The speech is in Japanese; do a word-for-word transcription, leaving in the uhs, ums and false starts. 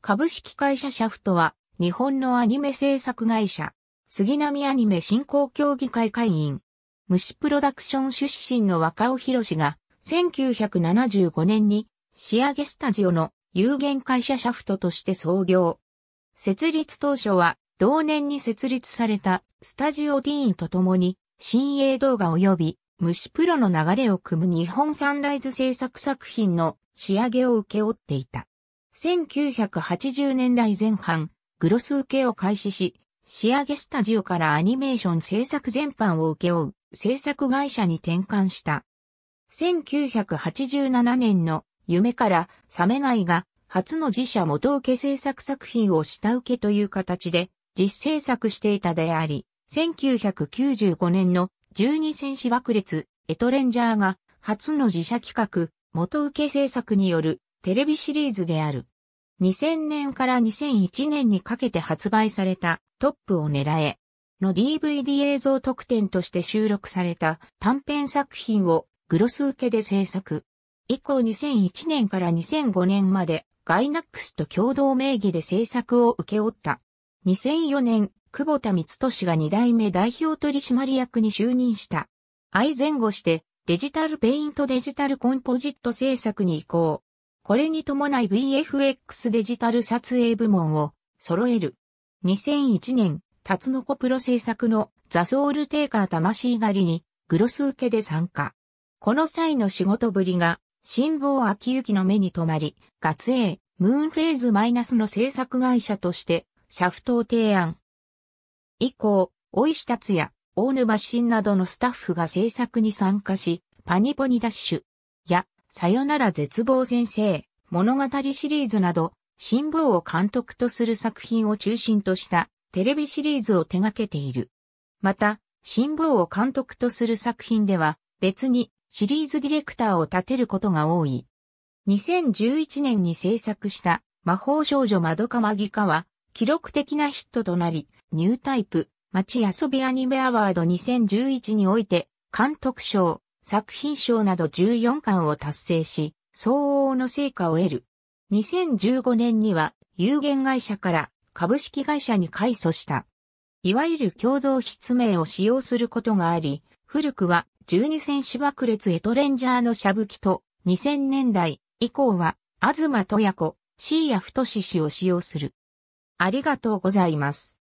株式会社シャフトは、日本のアニメ制作会社、杉並アニメ振興協議会会員、虫プロダクション出身の若尾浩が、せんきゅうひゃくななじゅうごねんに、仕上げスタジオの有限会社シャフトとして創業。設立当初は、同年に設立されたスタジオディーンと共に、新映動画及び、虫プロの流れを組む日本サンライズ制作作品の仕上げを請け負っていた。せんきゅうひゃくはちじゅうねんだいぜんはん、グロス請けを開始し、仕上げスタジオからアニメーション制作全般を請け負う制作会社に転換した。せんきゅうひゃくはちじゅうななねんの夢から覚めないが、初の自社元請け制作作品を下請けという形で実制作していたであり、せんきゅうひゃくきゅうじゅうごねんのじゅうにせんし爆裂、エトレンジャーが初の自社企画、元請け制作によるテレビシリーズである。にせんねんからにせんいちねんにかけて発売されたトップを狙えの ディーブイディー 映像特典として収録された短編作品をグロス請けで制作。以降にせんいちねんからにせんごねんまでガイナックスと共同名義で制作を請け負った。にせんよねん、久保田光利がにだいめ代表取締役に就任した。相前後してデジタルペイントデジタルコンポジット制作に移行。これに伴い ブイエフエックス デジタル撮影部門を揃える。にせんいちねん、タツノコプロ制作のザ・ソウルテイカー魂狩りにグロス請けで参加。この際の仕事ぶりが新坊昭之の目に留まり、月影、ムーンフェーズ-の制作会社としてシャフトを提案。以降、尾石達也、大沼伸などのスタッフが制作に参加し、パニポニダッシュや、さよなら絶望先生、物語シリーズなど、新坊を監督とする作品を中心としたテレビシリーズを手掛けている。また、新坊を監督とする作品では、別にシリーズディレクターを立てることが多い。にせんじゅういちねんに制作した魔法少女まどかまぎかは、記録的なヒットとなり、ニュータイプ、街遊びアニメアワードにせんじゅういちにおいて、監督賞、作品賞などじゅうよんかんを達成し、相応の成果を得る。にせんじゅうごねんには、有限会社から株式会社に改組した。いわゆる共同筆名を使用することがあり、古くはじゅうにせんし爆裂エトレンジャーのしゃぶきと、にせんねんだい以降は、東十夜子、椎谷太氏を使用する。ありがとうございます。